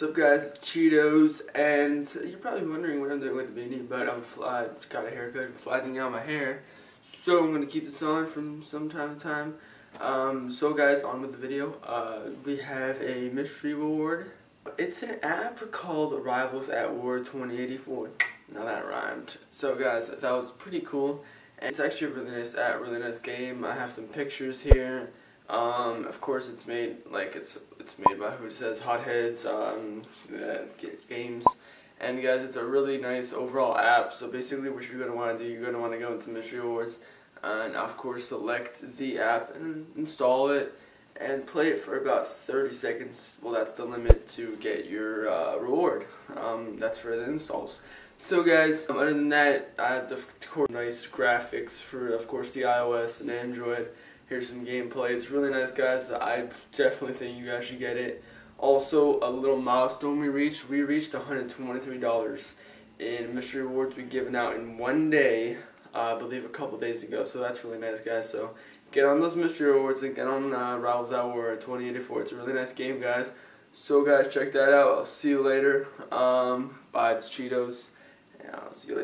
What's up, guys? It's Cheetos, and you're probably wondering what I'm doing with the beanie, but I got a haircut and flattening out my hair, so I'm going to keep this on from some time to time. So guys, on with the video. We have a mystery reward. It's an app called Rivals at War 2084. Now that rhymed. So guys, that was pretty cool, and it's actually a really nice app, really nice game. I have some pictures here. Of course, it's made made by Hotheads, games, and guys, it's a really nice overall app. So basically, what you're gonna want to do, you're gonna want to go into Mystery Awards, and of course, select the app and install it, and play it for about 30 seconds. Well, that's the limit to get your reward. That's for the installs. So guys, other than that, I have of course nice graphics for of course the iOS and Android. Here's some gameplay. It's really nice, guys. I definitely think you guys should get it. Also, a little milestone we reached. We reached $123 in mystery rewards we've given out in one day, I believe a couple days ago. So that's really nice, guys. So get on those mystery rewards and get on Rivals at War 2084. It's a really nice game, guys. So guys, check that out. I'll see you later. Bye. It's Cheetos. And I'll see you later.